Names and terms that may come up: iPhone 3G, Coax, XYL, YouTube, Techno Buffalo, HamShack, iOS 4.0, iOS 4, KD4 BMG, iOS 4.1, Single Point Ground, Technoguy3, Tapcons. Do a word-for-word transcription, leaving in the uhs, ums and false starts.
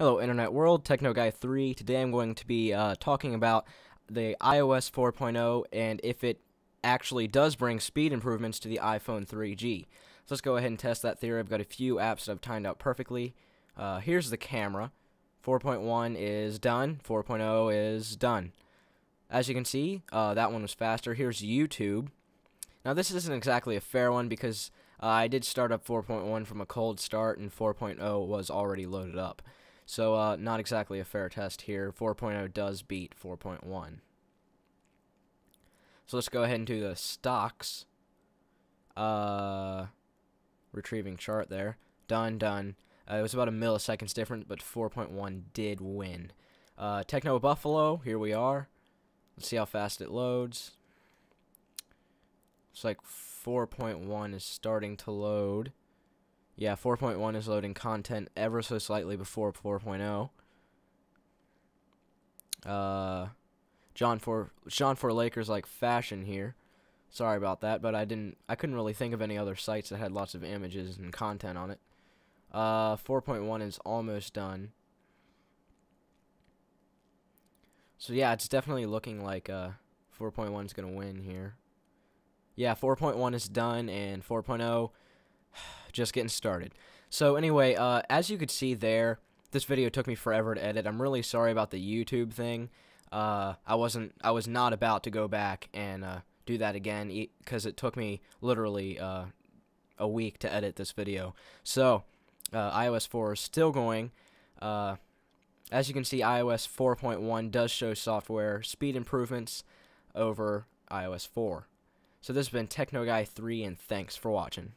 Hello Internet World, Technoguy three. Today I'm going to be uh, talking about the i O S four point oh and if it actually does bring speed improvements to the iPhone three G. So let's go ahead and test that theory. I've got a few apps that I've timed out perfectly. Uh, here's the camera. four point one is done. four point oh is done. As you can see, uh, that one was faster. Here's YouTube. Now this isn't exactly a fair one because uh, I did start up four point one from a cold start and four point oh was already loaded up. So, uh, not exactly a fair test here. four point oh does beat four point one. So, let's go ahead and do the stocks. Uh, retrieving chart there. Done, done. Uh, it was about a milliseconds different, but four point one did win. Uh, Techno Buffalo, here we are. Let's see how fast it loads. Looks like four point one is starting to load. Yeah, four point one is loading content ever so slightly before four point oh. Uh, John for John for Lakers like fashion here. Sorry about that, but I didn't. I couldn't really think of any other sites that had lots of images and content on it. Uh, four point one is almost done. So yeah, it's definitely looking like uh four point one is gonna win here. Yeah, four point one is done and four point oh. Just getting started. So anyway, uh, as you could see there, this video took me forever to edit. I'm really sorry about the YouTube thing. Uh, I wasn't, I was not about to go back and uh, do that again because it took me literally uh, a week to edit this video. So uh, i O S four is still going. Uh, as you can see, i O S four point one does show software speed improvements over i O S four. So this has been Technoguy three, and thanks for watching.